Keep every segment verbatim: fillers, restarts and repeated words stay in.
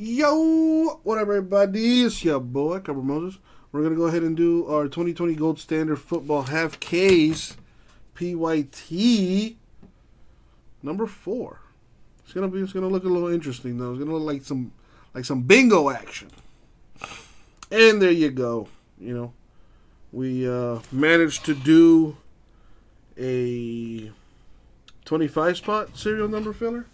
Yo, what up, everybody? It's your boy, Cover Moses. We're going to go ahead and do our twenty twenty Gold Standard Football Half K's P Y T number four. It's going to be, it's going to look a little interesting, though. It's going to look like some, like some bingo action. And there you go. You know, we uh, managed to do a twenty-five spot serial number filler.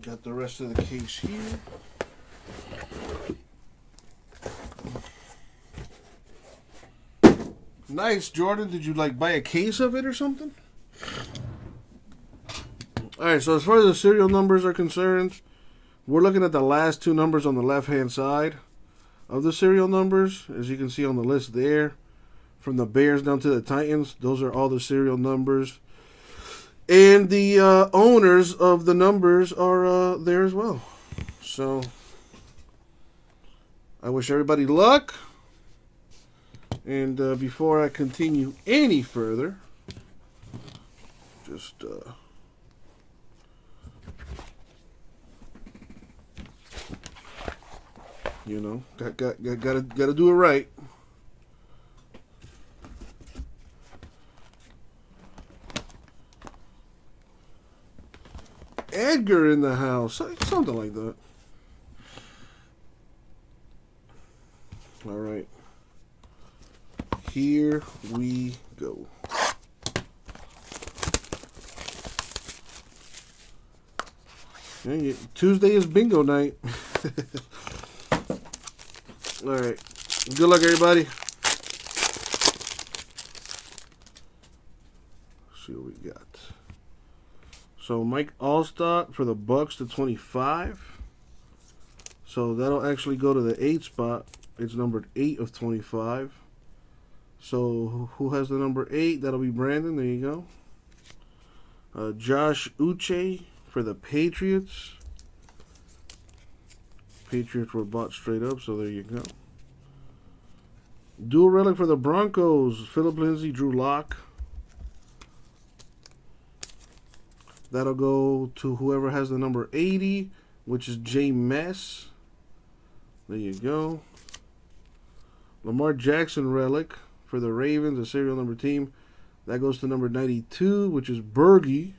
Got the rest of the case here. Nice, Jordan. Did you, like, buy a case of it or something? All right, so as far as the serial numbers are concerned, we're looking at the last two numbers on the left-hand side of the serial numbers. As you can see on the list there, from the Bears down to the Titans, those are all the serial numbers. And the uh, owners of the numbers are uh, there as well. So I wish everybody luck. And uh, before I continue any further, just uh, you know, got got got gotta gotta do it right. Edgar in the house, something like that. All right, here we go. Tuesday is bingo night. All right, good luck, everybody. Let's see what we got. So Mike Allstott for the Bucks to twenty-five. So that'll actually go to the eight spot. It's numbered eight of twenty-five. So who has the number eight? That'll be Brandon. There you go. Uh, Josh Uche for the Patriots. Patriots were bought straight up, so there you go. Dual relic for the Broncos. Philip Lindsay, Drew Lock. That'll go to whoever has the number eighty, which is J. Mess. There you go. Lamar Jackson relic for the Ravens, a serial number team. That goes to number ninety-two, which is Bergie.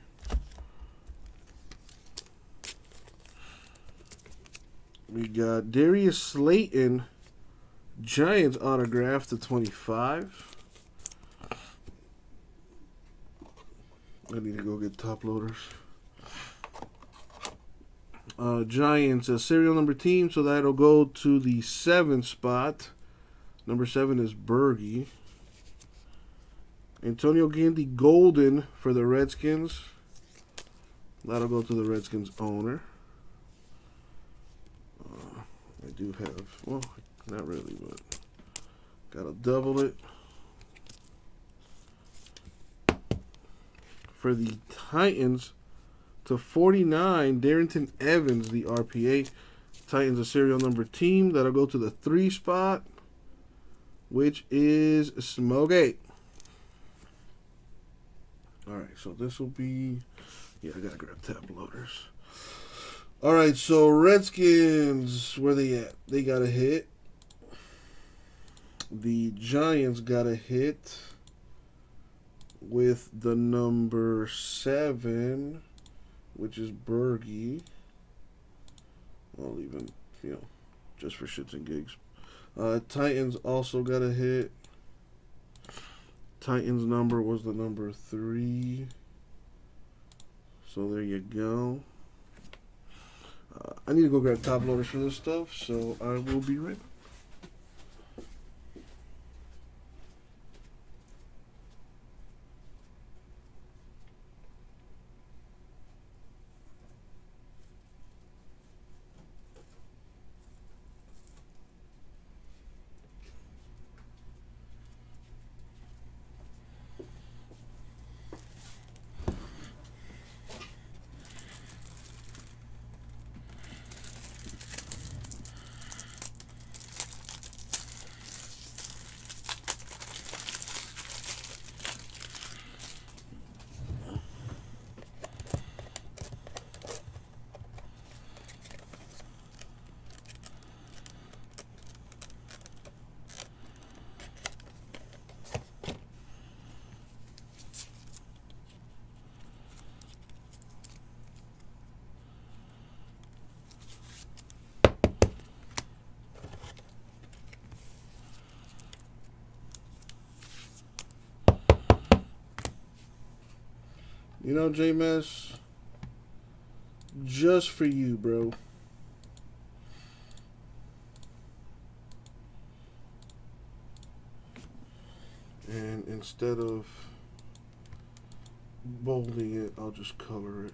We got Darius Slayton, Giants autograph to twenty-five. I need to go get top loaders. Uh, Giants, a serial number team, so that'll go to the seventh spot. Number seven is Bergie. Antonio Gandy Golden for the Redskins. That'll go to the Redskins owner. Uh, I do have, well, not really, but gotta double it. For the Titans to forty-nine, Darrington Evans, the R P A. Titans, a serial number team. That'll go to the three spot, which is Smogate. All right, so this will be... Yeah, I got to grab tab loaders. All right, so Redskins, where they at? They got a hit. The Giants got a hit with the number seven, which is Bergie. Well, even, you know, just for shits and gigs. Uh, Titans also got a hit. Titans number was the number three. So there you go. Uh, I need to go grab top loaders for this stuff, so I will be right back. You know, J-Mess, just for you, bro. And instead of bolding it, I'll just color it.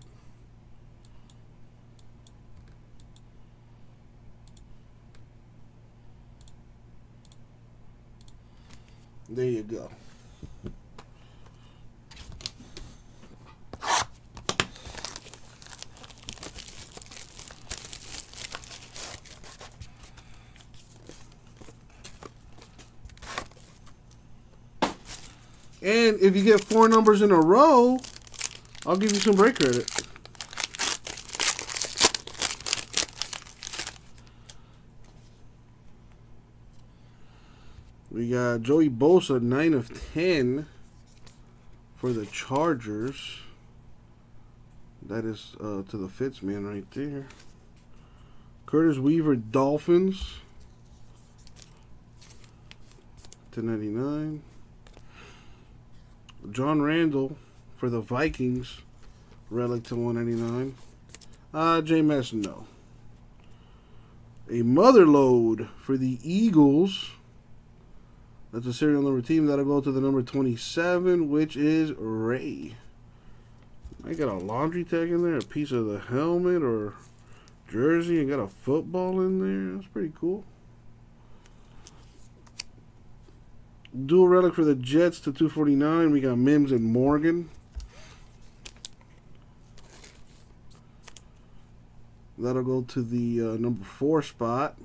There you go. And if you get four numbers in a row, I'll give you some break credit. We got Joey Bosa, nine of ten for the Chargers. That is uh, to the Fitz man right there. Curtis Weaver, Dolphins, ten ninety-nine. John Randall for the Vikings, relic to one ninety-nine. Uh, J M S, no. A mother load for the Eagles. That's a serial number team. That'll go to the number twenty-seven, which is Ray. I got a laundry tag in there, a piece of the helmet or jersey, and got a football in there. That's pretty cool. Dual relic for the Jets to two forty-nine. We got Mims and Morgan. That'll go to the uh, number four spot.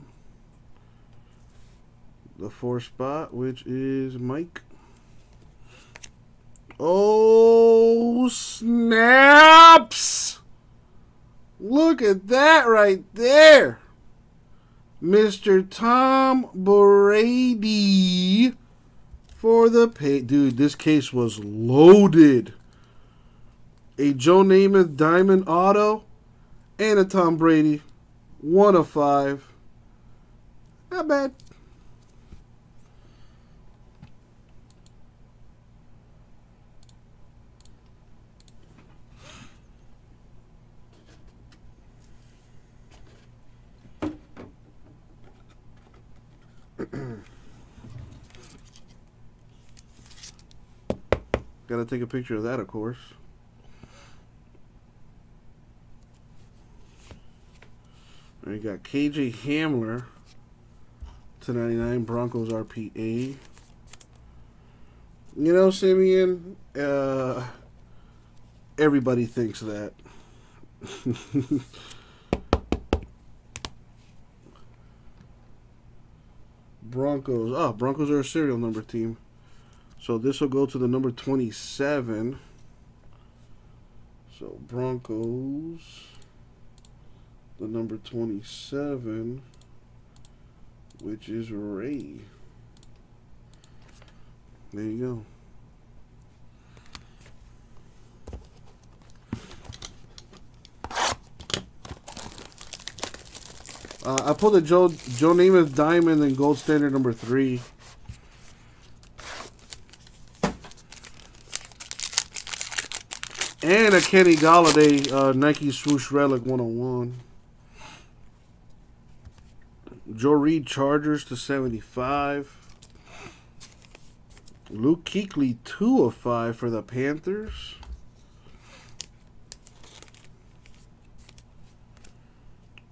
The four spot, which is Mike. Oh, snaps! Look at that right there. Mister Tom Brady for the pay. Dude, this case was loaded. A Joe Namath Diamond Auto and a Tom Brady. One of five. Not bad. Gotta take a picture of that, of course. We got K J Hamler to ninety-nine, Broncos R P A. You know, Simeon, uh, everybody thinks that. Broncos. Oh, Broncos are a serial number team. So this will go to the number twenty-seven. So Broncos, the number twenty-seven, which is Ray. There you go. Uh, I pulled a Joe, Joe Namath Diamond and Gold Standard number three. And a Kenny Golladay uh, Nike Swoosh Relic one oh one. Joe Reed Chargers to seventy-five. Luke Kuechly two of five for the Panthers.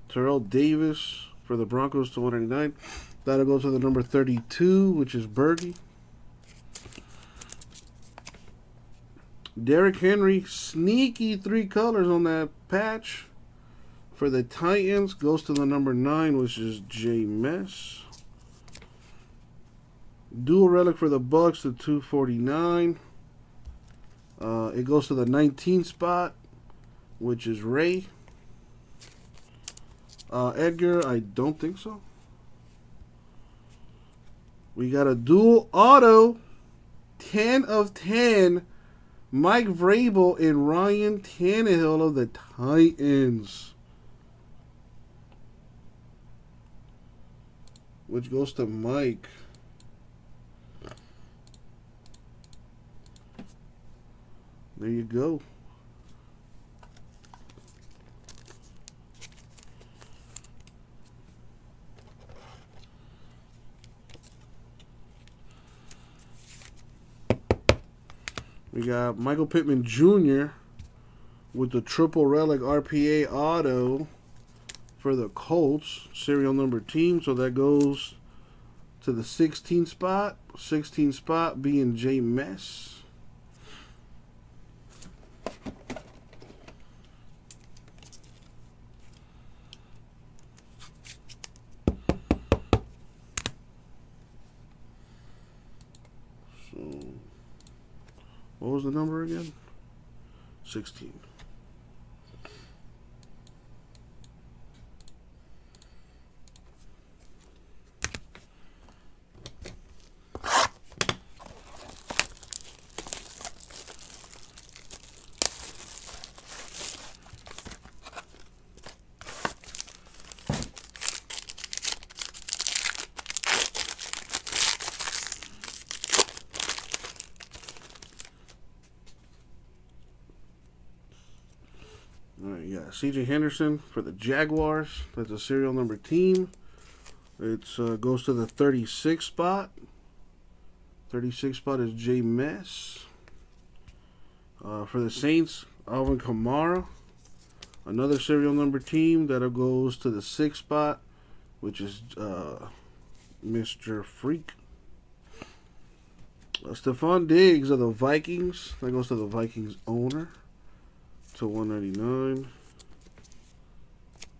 Terrell Davis for the Broncos to one ninety-nine. That'll go to the number thirty-two, which is Bergie. Derrick Henry, sneaky three colors on that patch for the Titans. Goes to the number nine, which is J-Mess. Dual relic for the Bucks to two forty-nine. Uh, it goes to the nineteenth spot, which is Ray. Uh, Edgar, I don't think so. We got a dual auto, ten of ten. Mike Vrabel and Ryan Tannehill of the Titans, which goes to Mike. There you go. We got Michael Pittman Junior with the Triple Relic R P A auto for the Colts. Serial number team. So that goes to the sixteenth spot. sixteenth spot being J. Mess. What was the number again? sixteen. C J Henderson for the Jaguars. That's a serial number team. It uh, goes to the thirty-sixth spot. thirty-sixth spot is J. Mess. Uh, for the Saints, Alvin Kamara. Another serial number team that goes to the sixth spot, which is uh, Mister Freak. Uh, Stephon Diggs of the Vikings. That goes to the Vikings owner. To one ninety-nine.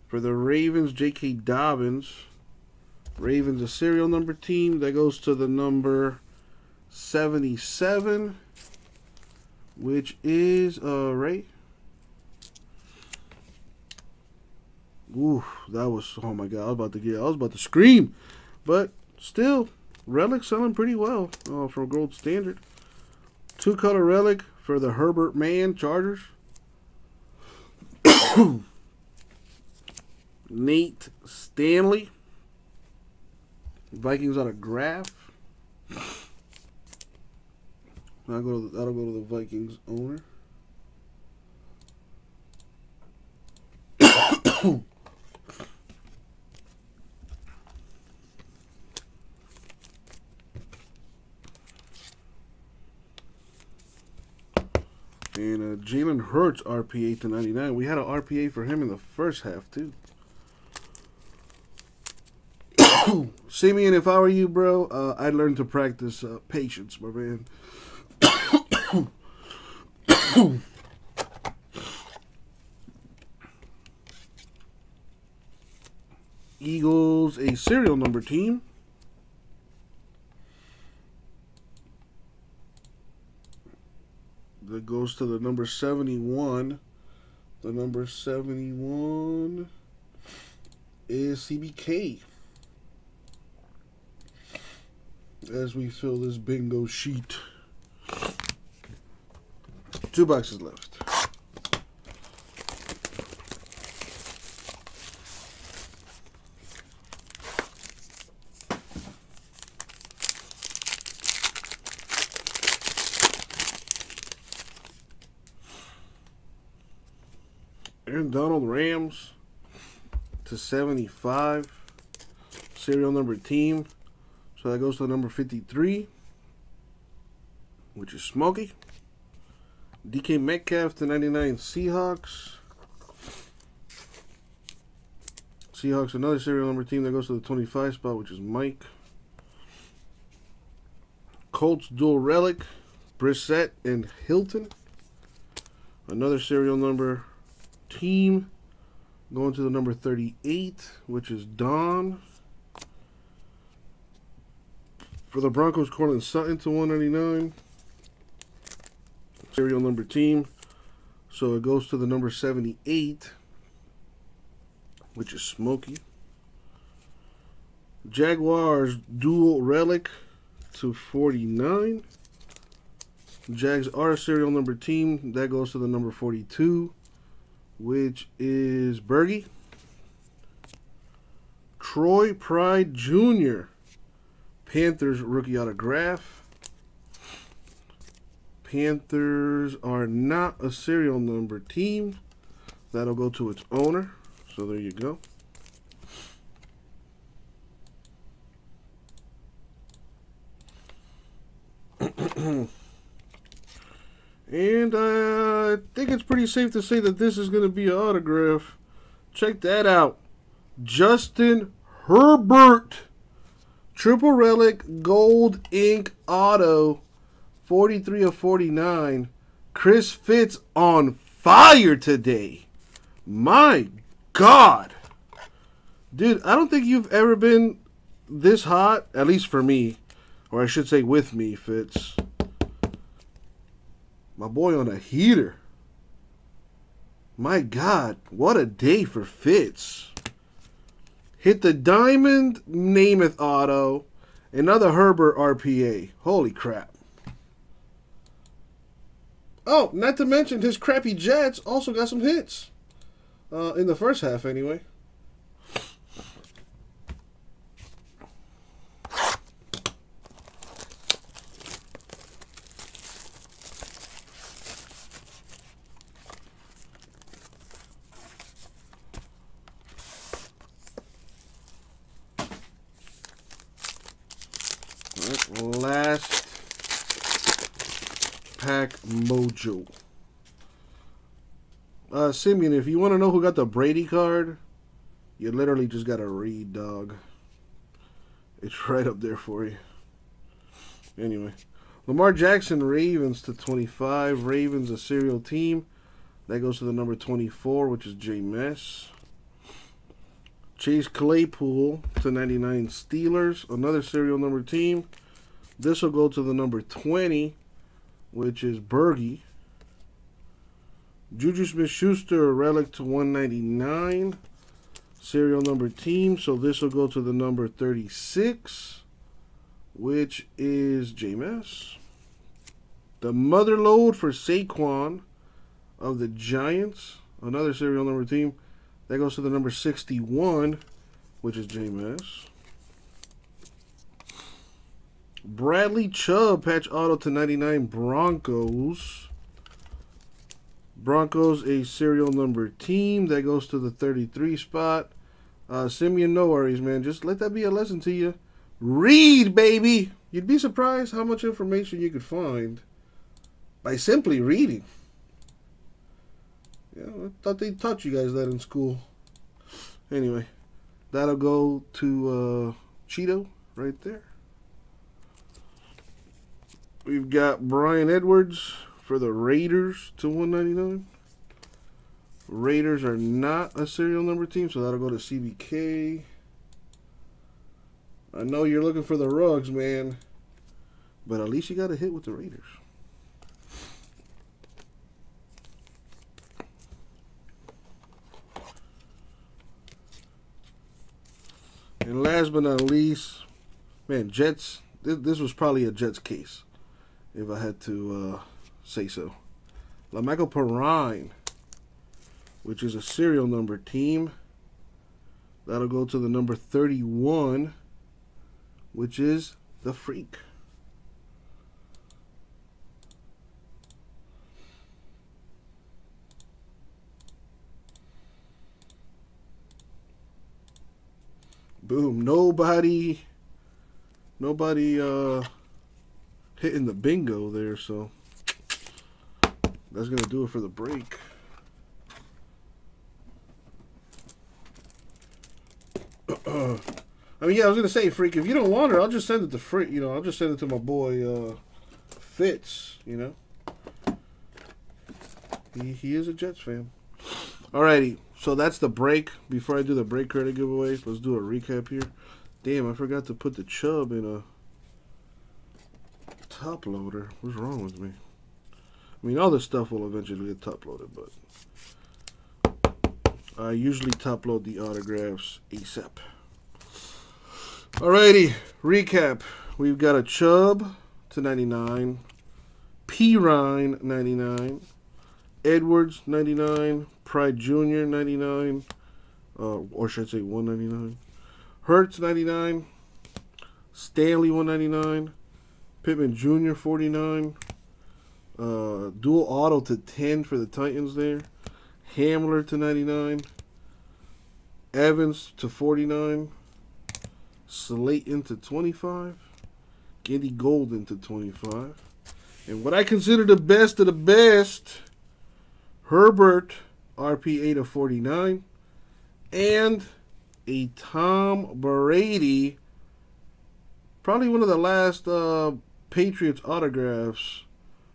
For the Ravens, J K. Dobbins. Ravens, a serial number team. That goes to the number seventy-seven, which is, uh, right? Ooh, that was, oh my God, I was about to get, I was about to scream. But still, Relic selling pretty well uh, for Gold Standard. Two-color Relic for the Herbert Mann Chargers. Nate Stanley, Vikings on a graph. That'll go to the, that'll go to the Vikings owner. And uh, Jalen Hurts R P A to ninety-nine. We had an R P A for him in the first half too. Simeon, if I were you, bro, uh, I'd learn to practice uh, patience, my man. Eagles, a serial number team. That goes to the number seventy-one. The number seventy-one is C B K. As we fill this bingo sheet. Two boxes left. Aaron Donald, Rams to seventy-five. Serial number team. So that goes to number fifty-three, which is Smokey. D K Metcalf to ninety-nine, Seahawks. Seahawks, another serial number team that goes to the twenty-five spot, which is Mike. Colts dual relic, Brissett and Hilton. Another serial number team going to the number thirty-eight, which is Don. For the Broncos, Cortland Sutton to one ninety-nine. Serial number team. So it goes to the number seventy-eight, which is Smokey. Jaguars dual relic to forty-nine. Jags are a serial number team. That goes to the number forty-two, which is Bergie. Troy Pride Junior Panthers rookie autograph. Panthers are not a serial number team. That'll go to its owner. So there you go. And uh, I think it's pretty safe to say that this is going to be an autograph. Check that out. Justin Herbert. Triple Relic Gold Ink Auto. forty-three of forty-nine. Chris Fitz on fire today. My God. Dude, I don't think you've ever been this hot. At least for me. Or I should say with me, Fitz. My boy on a heater. My God, what a day for Fitz. Hit the Diamond Namath auto. Another Herbert R P A. Holy crap. Oh, not to mention his crappy Jets also got some hits. Uh, in the first half, anyway. Last pack mojo. Uh, Simeon, if you want to know who got the Brady card, you literally just got to read, dog. It's right up there for you. Anyway, Lamar Jackson, Ravens to twenty-five. Ravens, a serial team. That goes to the number twenty-four, which is J. Mess. Chase Claypool to ninety-nine Steelers. Another serial number team. This will go to the number twenty, which is Berge. Juju Smith-Schuster, relic to one ninety-nine. Serial number team. So this will go to the number thirty-six, which is Jameis. The mother load for Saquon of the Giants. Another serial number team. That goes to the number sixty-one, which is Jameis. Bradley Chubb, patch auto to ninety-nine Broncos. Broncos, a serial number team. That goes to the thirty-three spot. Uh, Simeon, no worries, man. Just let that be a lesson to you. Read, baby! You'd be surprised how much information you could find by simply reading. Yeah, I thought they taught you guys that in school. Anyway, that'll go to uh, Cheeto right there. We've got Brian Edwards for the Raiders to one ninety-nine. Raiders are not a serial number team, so that'll go to C B K. I know you're looking for the rugs, man, but at least you got a hit with the Raiders. And last but not least, man, Jets. This, this was probably a Jets case, if I had to uh, say so. LaMichael Perrine, which is a serial number team. That'll go to the number thirty-one, which is the Freak. Boom. Nobody, nobody uh, hitting the bingo there, so that's going to do it for the break. I mean, yeah, I was going to say, Freak, if you don't want her, I'll just send it to Freak, you know, I'll just send it to my boy uh, Fitz, you know. He, he is a Jets fan. Alrighty, so that's the break. Before I do the break credit giveaways, let's do a recap here. Damn, I forgot to put the Chubb in a top loader. What's wrong with me? I mean, all this stuff will eventually get top loaded, but I usually top load the autographs ASAP. Alrighty, recap. We've got a Chubb to ninety-nine, Perrine ninety-nine, Edwards ninety-nine, Pride Junior ninety-nine, uh, or should I say one ninety-nine, Hurts ninety-nine, Stanley one ninety-nine, Pittman Junior forty-nine, uh, dual auto to ten for the Titans there, Hamler to ninety-nine, Evans to forty-nine, Slayton to twenty-five, Gandy Golden to twenty-five, And what I consider the best of the best, Herbert, R P A to forty-nine, and a Tom Brady, probably one of the last uh, Patriots autographs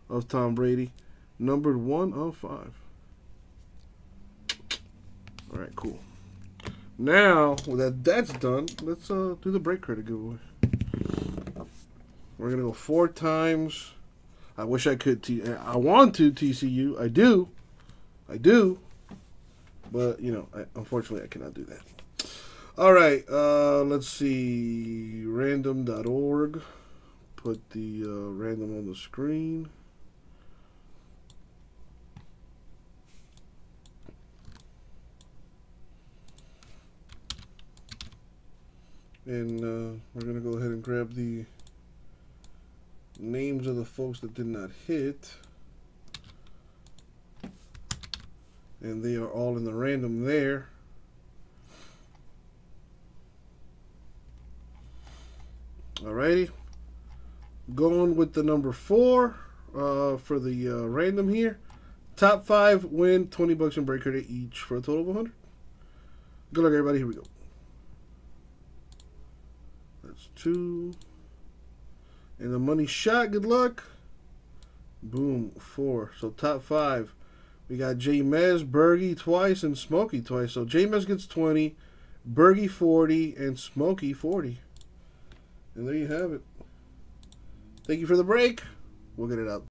of Tom Brady, numbered one of five. All right, cool. Now, with that that's done, let's uh, do the break credit giveaway. We're going to go four times. I wish I could. T I want to, T C U. I do. I do. But, you know, I, unfortunately, I cannot do that. All right. Uh, let's see. Random dot org. Put the uh, random on the screen. And uh, we're going to go ahead and grab the names of the folks that did not hit. And they are all in the random there. Alrighty. Going with the number four uh, for the uh, random here. Top five win twenty bucks in break credit each for a total of one hundred. Good luck, everybody. Here we go. That's two. And the money shot. Good luck. Boom. Four. So top five. We got J-Mez, Bergie twice, and Smokey twice. So J-Mez gets twenty, Bergie forty, and Smokey forty. And there you have it. Thank you for the break. We'll get it out.